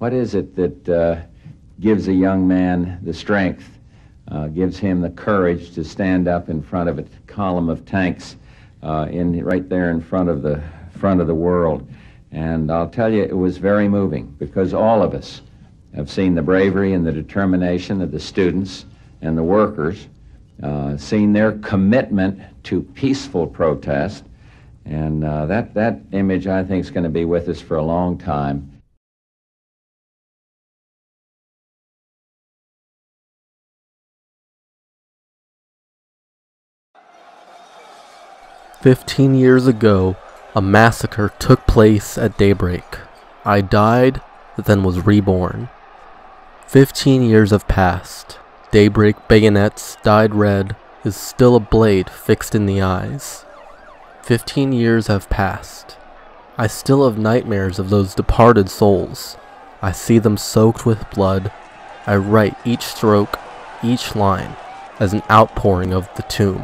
What is it that gives a young man the strength, gives him the courage to stand up in front of a column of tanks right there in front of the world? And I'll tell you, it was very moving, because all of us have seen the bravery and the determination of the students and the workers, seen their commitment to peaceful protest, and that image, I think, is going to be with us for a long time. "15 years ago, a massacre took place at daybreak. I died, then was reborn. 15 years have passed. Daybreak bayonets, dyed red, is still a blade fixed in the eyes. 15 years have passed. I still have nightmares of those departed souls. I see them soaked with blood. I write each stroke, each line, as an outpouring of the tomb.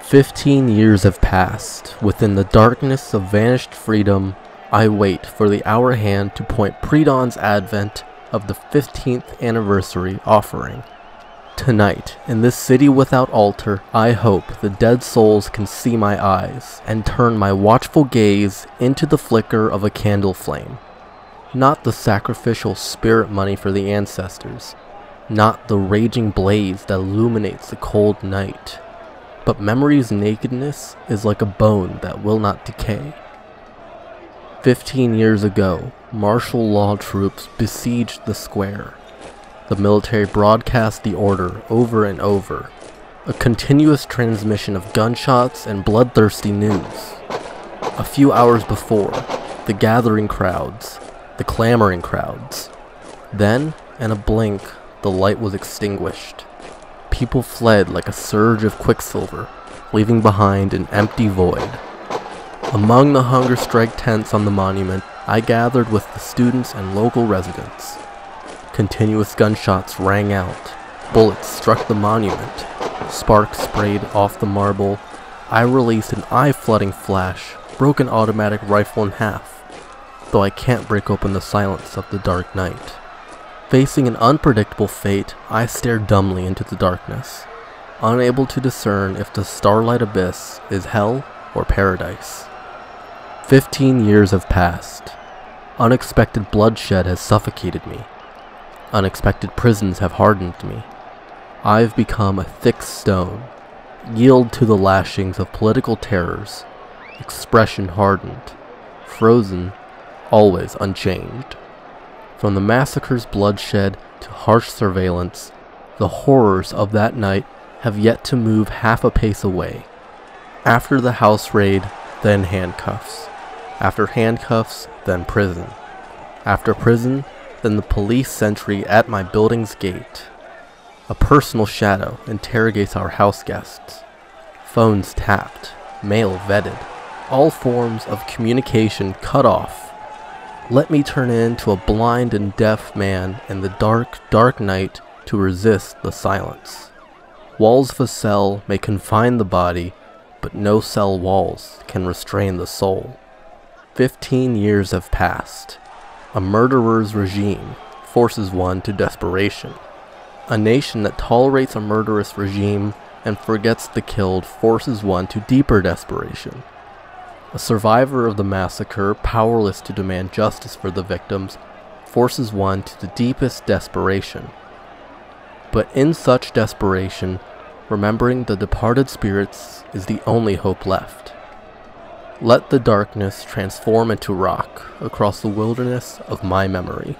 15 years have passed. Within the darkness of vanished freedom, I wait for the hour hand to point predawn's advent of the 15th anniversary offering. Tonight, in this city without altar, I hope the dead souls can see my eyes and turn my watchful gaze into the flicker of a candle flame. Not the sacrificial spirit money for the ancestors, not the raging blaze that illuminates the cold night. But memory's nakedness is like a bone that will not decay. 15 years ago, martial law troops besieged the square. The military broadcast the order over and over, a continuous transmission of gunshots and bloodthirsty news. A few hours before, the gathering crowds, the clamoring crowds. Then, in a blink, the light was extinguished. People fled like a surge of quicksilver, leaving behind an empty void. Among the hunger strike tents on the monument, I gathered with the students and local residents. Continuous gunshots rang out, bullets struck the monument, sparks sprayed off the marble. I released an eye-flooding flash, broke an automatic rifle in half, though I can't break open the silence of the dark night. Facing an unpredictable fate, I stare dumbly into the darkness, unable to discern if the starlight abyss is hell or paradise. 15 years have passed. Unexpected bloodshed has suffocated me. Unexpected prisons have hardened me. I've become a thick stone, yield to the lashings of political terrors, expression hardened, frozen, always unchanged. From the massacre's bloodshed to harsh surveillance, the horrors of that night have yet to move half a pace away. After the house raid, then handcuffs. After handcuffs, then prison. After prison, then the police sentry at my building's gate. A personal shadow interrogates our house guests. Phones tapped, mail vetted, all forms of communication cut off. Let me turn into a blind and deaf man in the dark, dark night to resist the silence. Walls of a cell may confine the body, but no cell walls can restrain the soul. 15 years have passed. A murderer's regime forces one to desperation. A nation that tolerates a murderous regime and forgets the killed forces one to deeper desperation. A survivor of the massacre, powerless to demand justice for the victims, forces one to the deepest desperation. But in such desperation, remembering the departed spirits is the only hope left. Let the darkness transform into rock across the wilderness of my memory.